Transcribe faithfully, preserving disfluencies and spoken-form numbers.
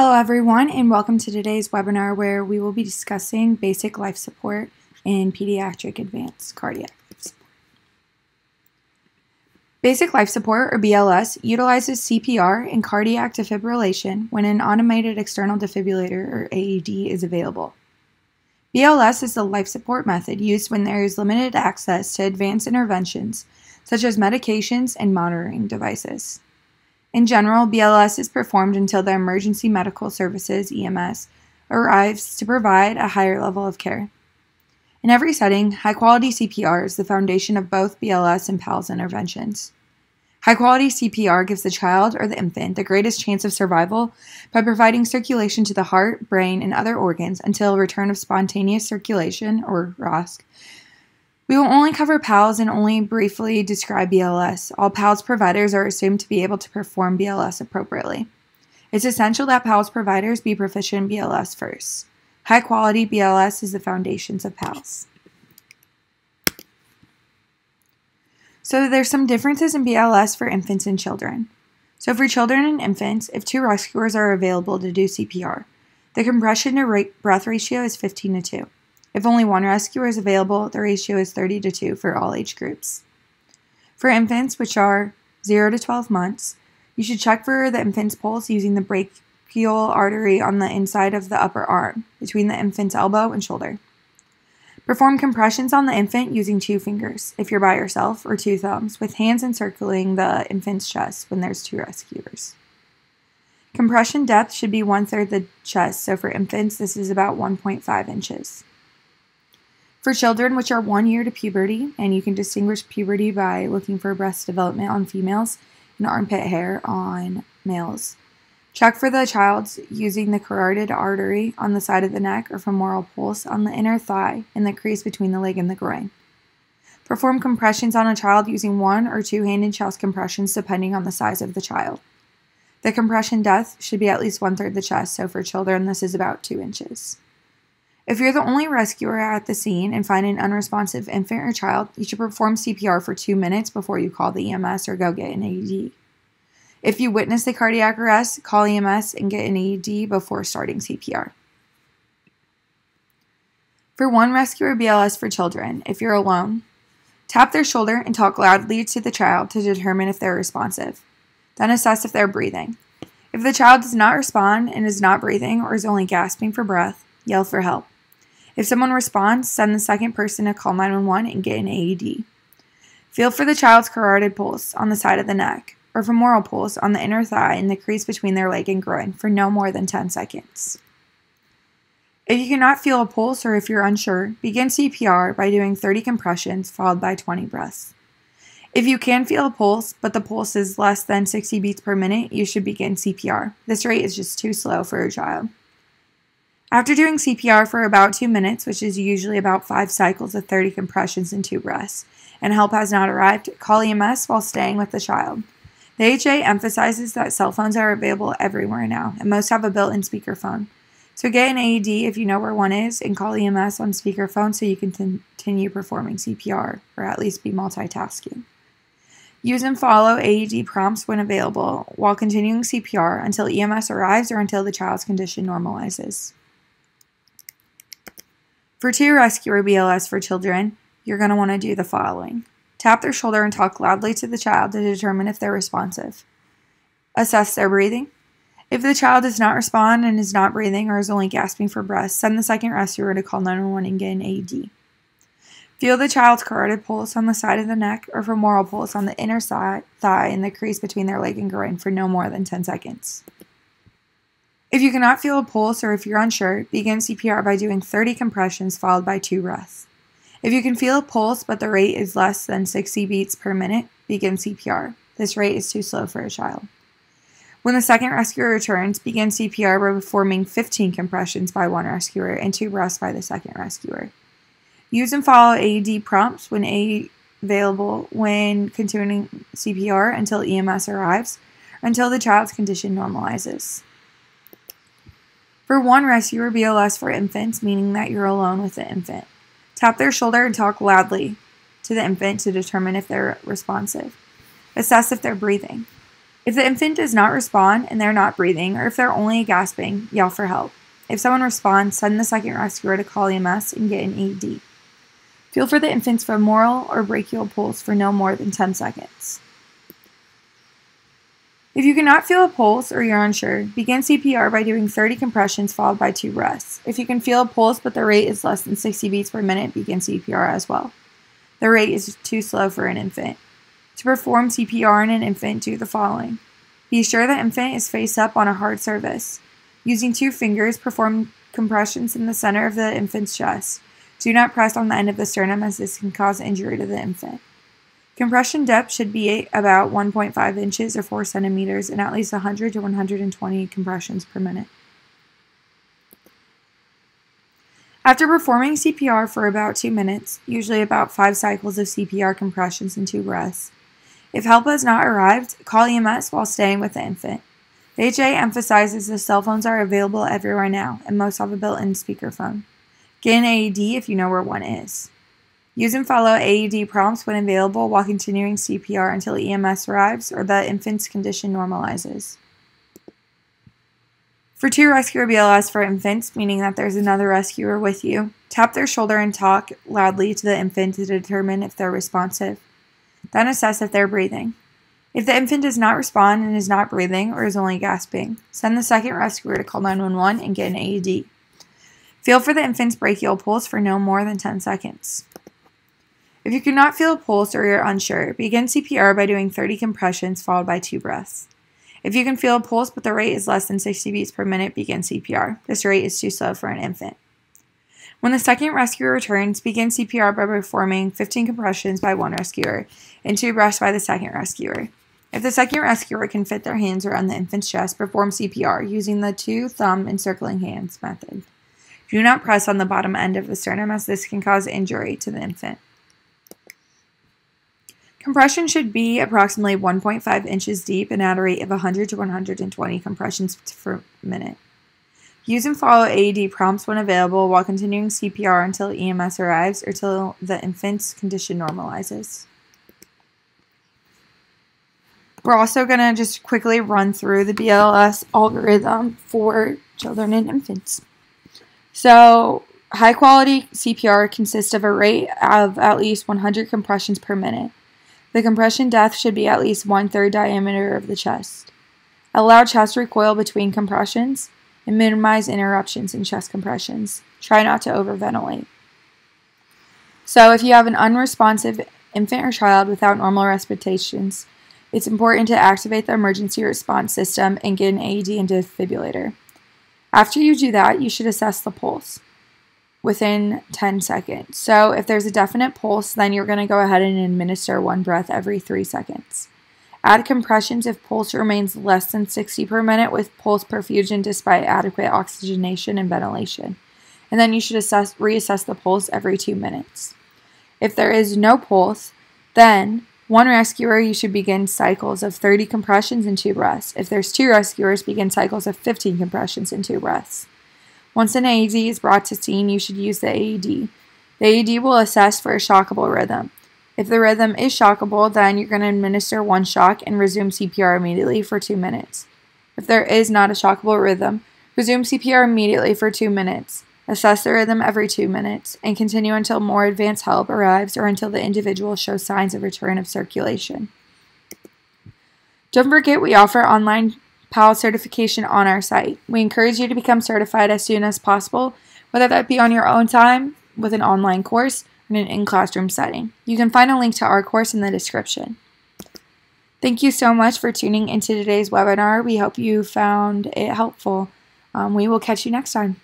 Hello everyone, and welcome to today's webinar where we will be discussing basic life support in pediatric advanced cardiac life support. Basic life support, or B L S, utilizes C P R and cardiac defibrillation when an automated external defibrillator, or A E D, is available. B L S is the life support method used when there is limited access to advanced interventions such as medications and monitoring devices. In general, B L S is performed until the Emergency Medical Services, E M S, arrives to provide a higher level of care. In every setting, high-quality C P R is the foundation of both B L S and PALS interventions. High-quality C P R gives the child or the infant the greatest chance of survival by providing circulation to the heart, brain, and other organs until return of spontaneous circulation, or R O S C. We will only cover PALS and only briefly describe B L S. All PALS providers are assumed to be able to perform B L S appropriately. It's essential that PALS providers be proficient in B L S first. High-quality B L S is the foundations of PALS. So there's some differences in B L S for infants and children. So for children and infants, if two rescuers are available to do C P R, the compression to breath ratio is fifteen to two. If only one rescuer is available, the ratio is thirty to two for all age groups. For infants, which are zero to twelve months, you should check for the infant's pulse using the brachial artery on the inside of the upper arm, between the infant's elbow and shoulder. Perform compressions on the infant using two fingers, if you're by yourself, or two thumbs, with hands encircling the infant's chest when there's two rescuers. Compression depth should be one-third the chest, so for infants, this is about one point five inches. For children, which are one year to puberty, and you can distinguish puberty by looking for breast development on females and armpit hair on males. Check for the child's using the carotid artery on the side of the neck or femoral pulse on the inner thigh and the crease between the leg and the groin. Perform compressions on a child using one or two-handed chest compressions depending on the size of the child. The compression depth should be at least one-third the chest, so for children this is about two inches. If you're the only rescuer at the scene and find an unresponsive infant or child, you should perform C P R for two minutes before you call the E M S or go get an A E D. If you witness a cardiac arrest, call E M S and get an A E D before starting C P R. For one rescuer B L S for children, if you're alone, tap their shoulder and talk loudly to the child to determine if they're responsive. Then assess if they're breathing. If the child does not respond and is not breathing or is only gasping for breath, yell for help. If someone responds, send the second person to call nine one one and get an A E D. Feel for the child's carotid pulse on the side of the neck, or femoral pulse on the inner thigh and the crease between their leg and groin for no more than ten seconds. If you cannot feel a pulse or if you're unsure, begin C P R by doing thirty compressions followed by twenty breaths. If you can feel a pulse, but the pulse is less than sixty beats per minute, you should begin C P R. This rate is just too slow for a child. After doing C P R for about two minutes, which is usually about five cycles of thirty compressions and two breaths, and help has not arrived, call E M S while staying with the child. The A H A emphasizes that cell phones are available everywhere now, and most have a built-in speakerphone. So get an A E D if you know where one is, and call E M S on speakerphone so you can continue performing C P R, or at least be multitasking. Use and follow A E D prompts when available, while continuing C P R until E M S arrives or until the child's condition normalizes. For two rescuer B L S for children, you're going to want to do the following. Tap their shoulder and talk loudly to the child to determine if they're responsive. Assess their breathing. If the child does not respond and is not breathing or is only gasping for breath, send the second rescuer to call nine one one and get an A E D. Feel the child's carotid pulse on the side of the neck or femoral pulse on the inner thigh and the crease between their leg and groin for no more than ten seconds. If you cannot feel a pulse or if you're unsure, begin C P R by doing thirty compressions followed by two breaths. If you can feel a pulse but the rate is less than sixty beats per minute, begin C P R. This rate is too slow for a child. When the second rescuer returns, begin C P R by performing fifteen compressions by one rescuer and two breaths by the second rescuer. Use and follow A E D prompts when A E D available when continuing C P R until E M S arrives, until the child's condition normalizes. For one rescuer B L S for infants, meaning that you're alone with the infant. Tap their shoulder and talk loudly to the infant to determine if they're responsive. Assess if they're breathing. If the infant does not respond and they're not breathing, or if they're only gasping, yell for help. If someone responds, send the second rescuer to call E M S and get an A E D. Feel for the infant's femoral or brachial pulse for no more than ten seconds. If you cannot feel a pulse or you're unsure, begin C P R by doing thirty compressions followed by two breaths. If you can feel a pulse but the rate is less than sixty beats per minute, begin C P R as well. The rate is too slow for an infant. To perform C P R on an infant, do the following. Be sure the infant is face up on a hard surface. Using two fingers, perform compressions in the center of the infant's chest. Do not press on the end of the sternum as this can cause injury to the infant. Compression depth should be about one point five inches or four centimeters and at least one hundred to one hundred twenty compressions per minute. After performing C P R for about two minutes, usually about five cycles of C P R compressions and two breaths, if help has not arrived, call E M S while staying with the infant. The H A emphasizes that cell phones are available everywhere now, and most have a built-in speakerphone. Get an A E D if you know where one is. Use and follow A E D prompts when available while continuing C P R until E M S arrives or the infant's condition normalizes. For two rescuer B L S for infants, meaning that there's another rescuer with you, tap their shoulder and talk loudly to the infant to determine if they're responsive. Then assess if they're breathing. If the infant does not respond and is not breathing or is only gasping, send the second rescuer to call nine one one and get an A E D. Feel for the infant's brachial pulse for no more than ten seconds. If you cannot feel a pulse or you're unsure, begin C P R by doing thirty compressions followed by two breaths. If you can feel a pulse but the rate is less than sixty beats per minute, begin C P R. This rate is too slow for an infant. When the second rescuer returns, begin C P R by performing fifteen compressions by one rescuer and two breaths by the second rescuer. If the second rescuer can fit their hands around the infant's chest, perform C P R using the two thumb encircling hands method. Do not press on the bottom end of the sternum as this can cause injury to the infant. Compression should be approximately one point five inches deep and at a rate of one hundred to one hundred twenty compressions per minute. Use and follow A E D prompts when available while continuing C P R until E M S arrives or till the infant's condition normalizes. We're also going to just quickly run through the B L S algorithm for children and infants. So, high quality C P R consists of a rate of at least one hundred compressions per minute. The compression depth should be at least one third diameter of the chest. Allow chest recoil between compressions and minimize interruptions in chest compressions. Try not to overventilate. So, if you have an unresponsive infant or child without normal respirations, it's important to activate the emergency response system and get an A E D and defibrillator. After you do that, you should assess the pulse within ten seconds. So if there's a definite pulse, then you're going to go ahead and administer one breath every three seconds. Add compressions if pulse remains less than sixty per minute with pulse perfusion despite adequate oxygenation and ventilation. And then you should assess, reassess the pulse every two minutes. If there is no pulse, then one rescuer, you should begin cycles of thirty compressions and two breaths. If there's two rescuers, begin cycles of fifteen compressions and two breaths. Once an A E D is brought to scene, you should use the A E D. The A E D will assess for a shockable rhythm. If the rhythm is shockable, then you're going to administer one shock and resume C P R immediately for two minutes. If there is not a shockable rhythm, resume C P R immediately for two minutes. Assess the rhythm every two minutes, and continue until more advanced help arrives or until the individual shows signs of return of circulation. Don't forget we offer online PALS certification on our site. We encourage you to become certified as soon as possible, whether that be on your own time, with an online course, or in an in-classroom setting. You can find a link to our course in the description. Thank you so much for tuning into today's webinar. We hope you found it helpful. Um, we will catch you next time.